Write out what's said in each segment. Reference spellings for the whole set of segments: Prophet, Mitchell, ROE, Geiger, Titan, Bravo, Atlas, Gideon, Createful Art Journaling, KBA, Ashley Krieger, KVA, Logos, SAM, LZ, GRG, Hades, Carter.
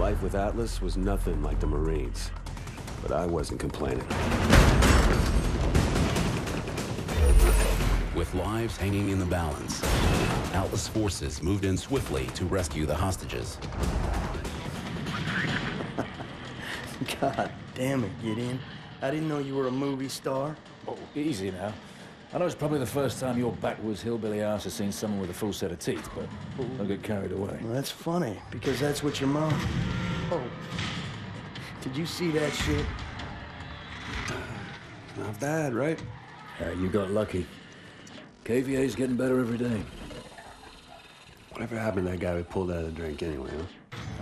Life with Atlas was nothing like the Marines, but I wasn't complaining. With lives hanging in the balance, Atlas forces moved in swiftly to rescue the hostages. God damn it, Gideon. I didn't know you were a movie star. Oh, easy now. I know it's probably the first time your backwards hillbilly ass has seen someone with a full set of teeth, but don't get carried away. Well, that's funny, because that's what your mom... Oh, did you see that shit? Not bad, right? You got lucky. KVA's getting better every day. Whatever happened to that guy we pulled out of the drink anyway,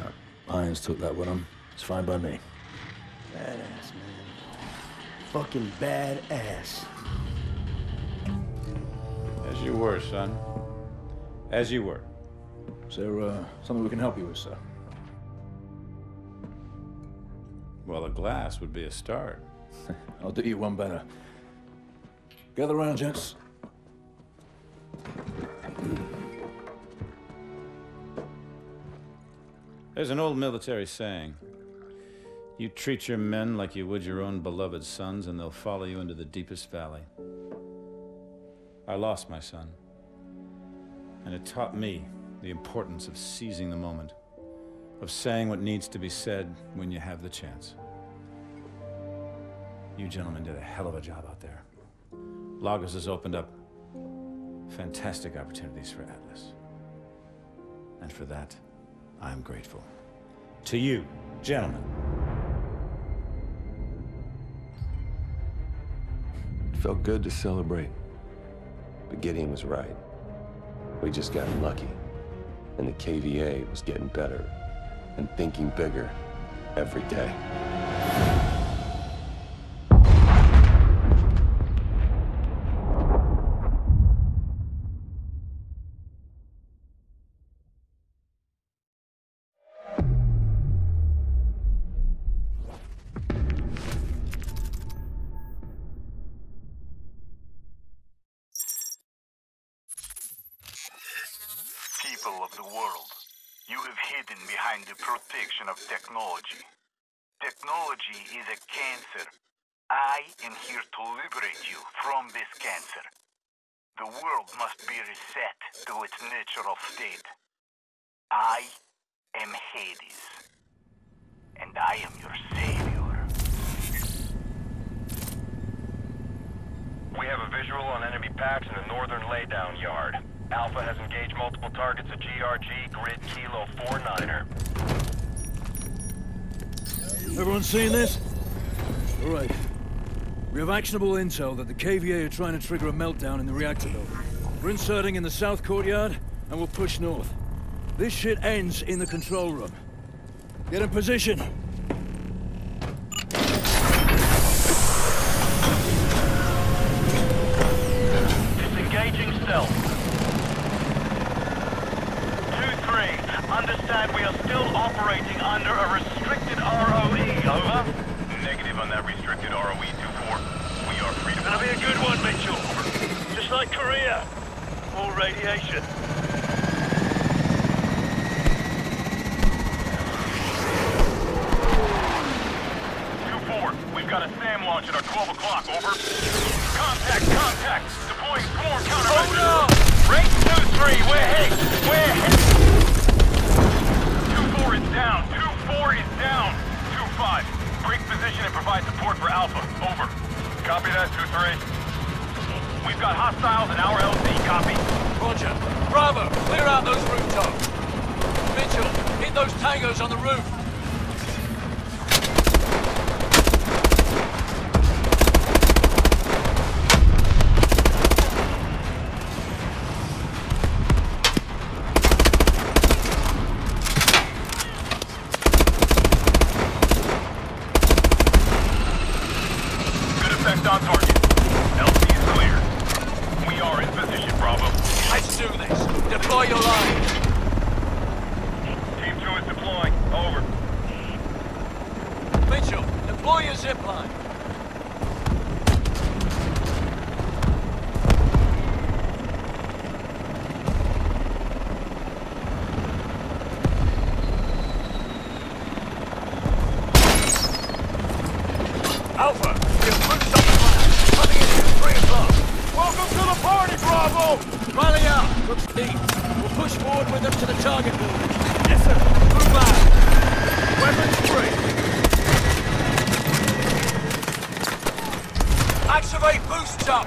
huh? Irons took that with him. It's fine by me. Badass, man. Fucking badass. As you were, son. As you were. Is there something we can help you with, sir? Well, a glass would be a start. I'll do you one better. Gather round, gents. There's an old military saying. You treat your men like you would your own beloved sons, and they'll follow you into the deepest valley. I lost my son, and it taught me the importance of seizing the moment, of saying what needs to be said when you have the chance. You gentlemen did a hell of a job out there. Logos has opened up fantastic opportunities for Atlas, and for that, I am grateful. To you, gentlemen. It felt good to celebrate. But Gideon was right. We just got lucky. And the KVA was getting better and thinking bigger every day. Technology is a cancer. I am here to liberate you from this cancer. The world must be reset to its natural state. I am Hades, and I am your savior. We have a visual on enemy packs in the northern laydown yard. Alpha has engaged multiple targets at GRG, grid Kilo 49er. Everyone seen this? All right. We have actionable intel that the KVA are trying to trigger a meltdown in the reactor building. We're inserting in the south courtyard, and we'll push north. This shit ends in the control room. Get in position. Disengaging stealth. 2-3. Understand we are still operating under a restricted ROE. Over. Negative on that restricted ROE, 2-4. We are free to... That'll be a good one, Mitchell. Just like Korea. More radiation. Two-4. We've got a SAM launch at our 12 o'clock. Over. Contact, contact. Deploying swarm counter. Hold on. Range 2-3. We're hit. We're hit. 2-4 is down. 2-4 is down. 2-5, break position and provide support for Alpha. Over. Copy that, 2-3. We've got hostiles in our LZ. Copy. Roger. Bravo, clear out those rooftops. Mitchell, hit those tangos on the roof. Alpha, we have pushed up the flash. Coming in here, 3 o'clock. Welcome to the party, Bravo! Rally out, looks deep. We'll push forward with them to the target board. Yes, sir. Move back. Weapons free. Activate boost up.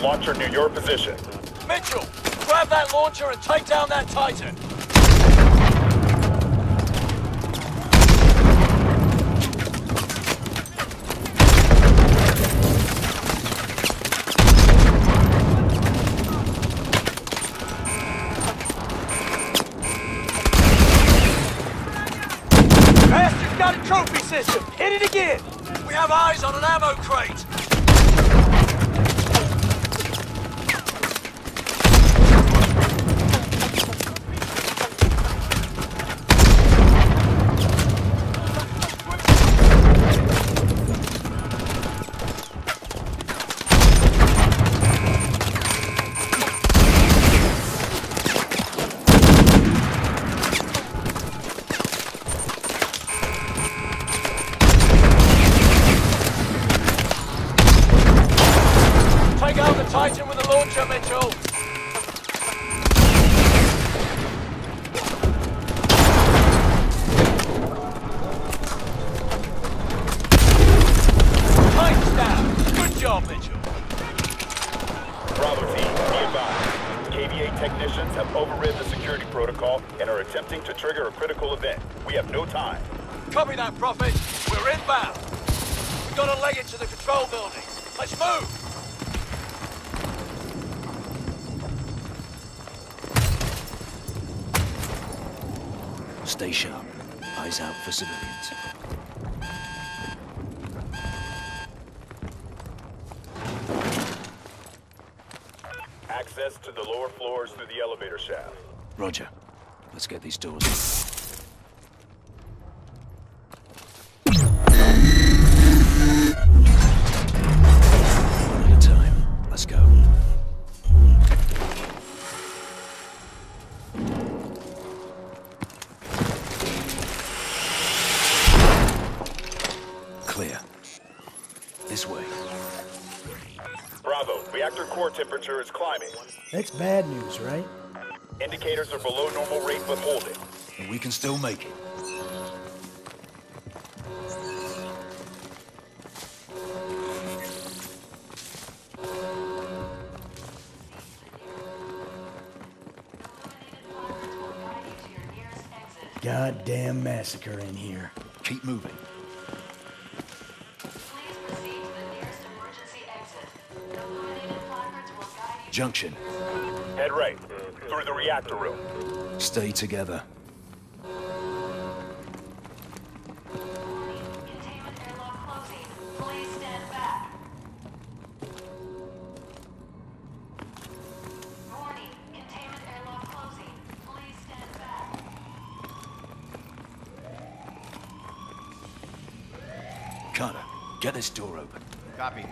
Launcher near your position. Mitchell, grab that launcher and take down that Titan. Bastard's got a trophy system. Hit it again. We have eyes on an ammo crate. Copy that, Prophet. We're inbound. We've got to leg it to the control building. Let's move! Stay sharp. Eyes out for civilians. access to the lower floors through the elevator shaft. Roger. Let's get these doors. Temperature is climbing. That's bad news, right? Indicators are below normal rate but holding. And we can still make it. Goddamn massacre in here. Keep moving. Junction. Head right, through the reactor room. Stay together. Containment airlock closing. Please stand back. Warning, containment airlock closing. Please stand back. Carter, get this door open. Copy.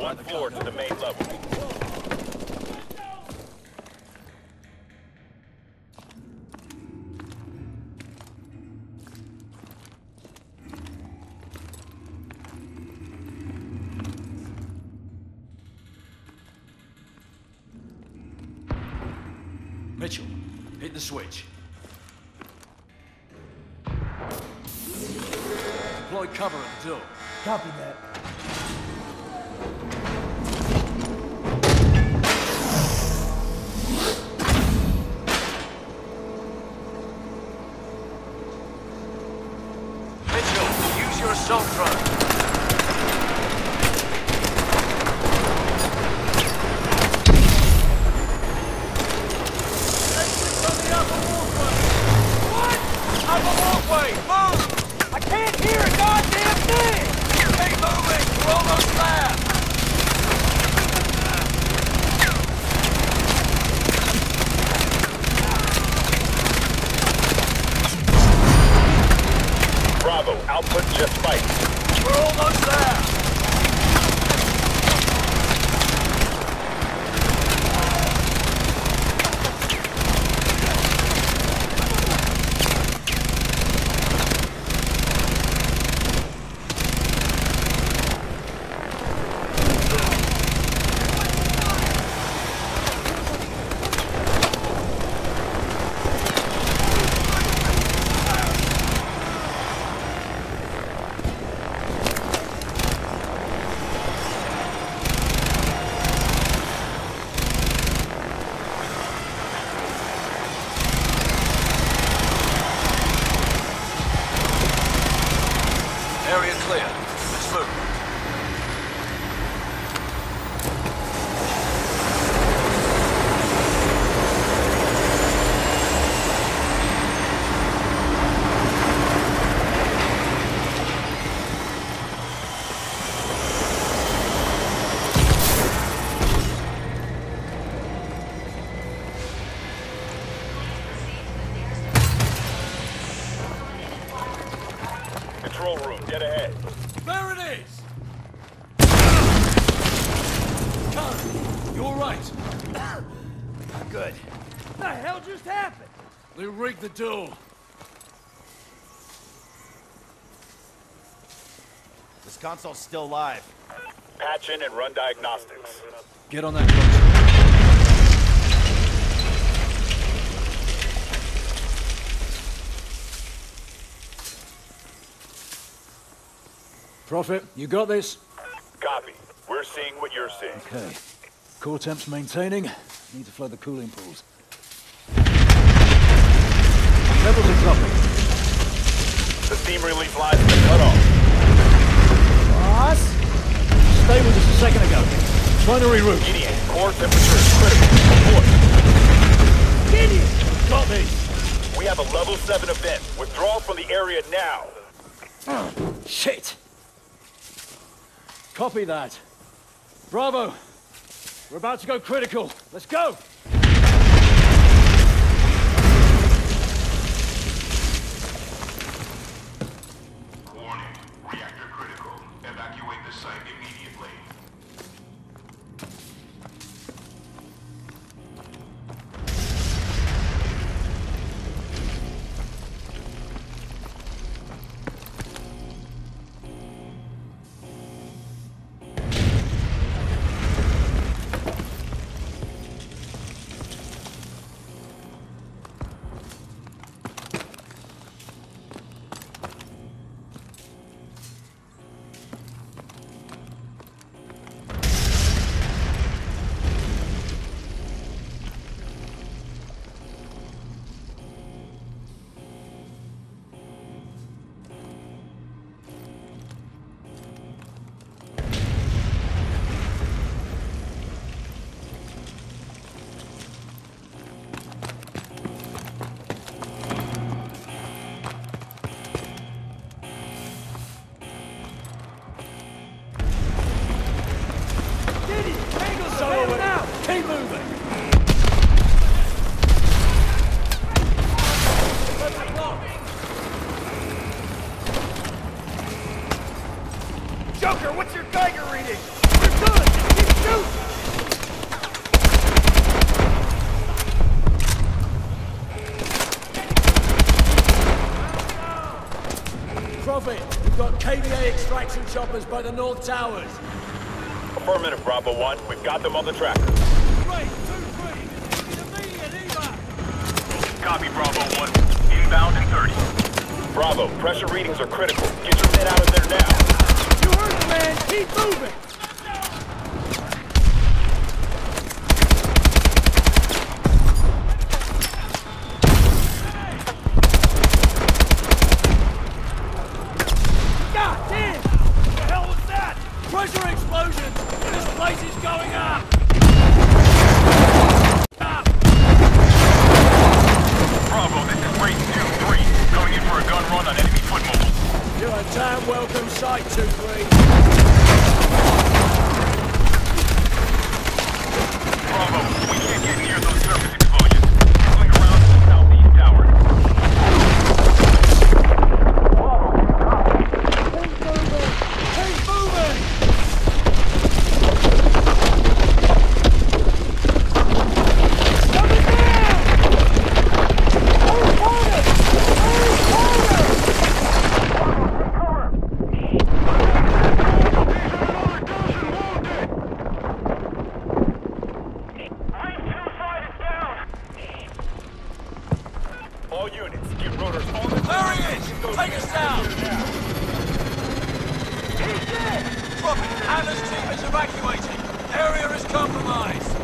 One floor to the main level. Mitchell, hit the switch. Deploy cover at the door. Copy that. The door. This console's still live. Patch in and run diagnostics. Get on that console. Prophet, you got this? Copy. We're seeing what you're seeing. Okay. Core temp's maintaining. Need to flood the cooling pools. Levels are dropping. The steam relief lines have been cut off. What? Stay with us a second ago. Trying to reroute. Gideon, core temperature is critical. Report. Gideon! Got me. We have a level 7 event. Withdraw from the area now. Oh, shit. Copy that. Bravo. We're about to go critical. Let's go! Joker, what's your Geiger reading? Prophet, we've got KBA extraction choppers by the North Towers. Affirmative, Bravo 1. We've got them on the tracker. Great, 2-3. It's immediate evac. Copy, Bravo 1. Inbound in 30. Bravo, pressure readings are critical. Get your men out of there now. You heard the man. Keep moving. Atlas team is evacuating. Area is compromised.